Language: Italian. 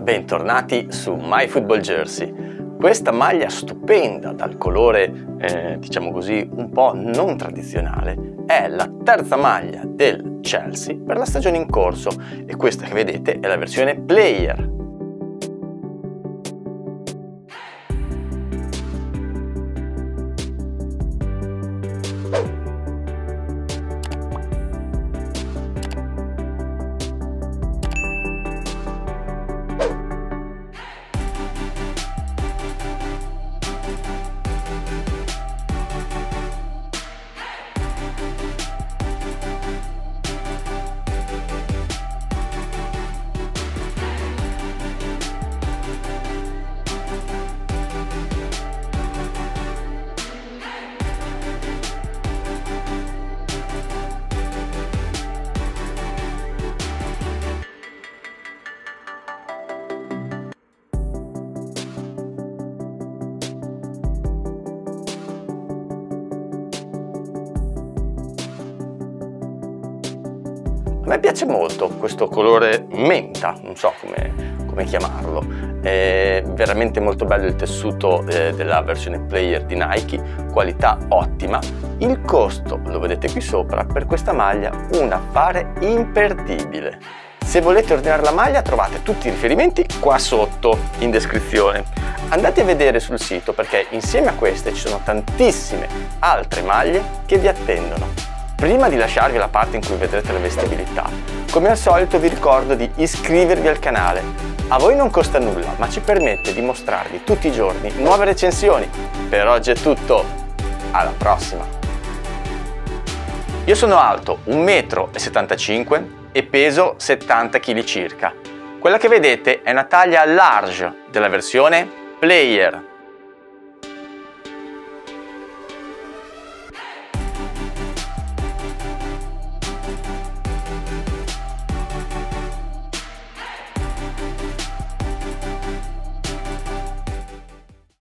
Bentornati su MyFootballJersey. Questa maglia stupenda dal colore, diciamo così, un po' non tradizionale, è la terza maglia del Chelsea per la stagione in corso e questa che vedete è la versione player. A me piace molto questo colore menta, non so come chiamarlo, è veramente molto bello il tessuto della versione player di Nike, qualità ottima. Il costo lo vedete qui sopra, per questa maglia un affare imperdibile. Se volete ordinare la maglia trovate tutti i riferimenti qua sotto in descrizione. Andate a vedere sul sito perché insieme a queste ci sono tantissime altre maglie che vi attendono. Prima di lasciarvi la parte in cui vedrete la vestibilità, come al solito vi ricordo di iscrivervi al canale. A voi non costa nulla, ma ci permette di mostrarvi tutti i giorni nuove recensioni. Per oggi è tutto, alla prossima! Io sono alto 1,75 m e peso 70 kg circa. Quella che vedete è una taglia large della versione player.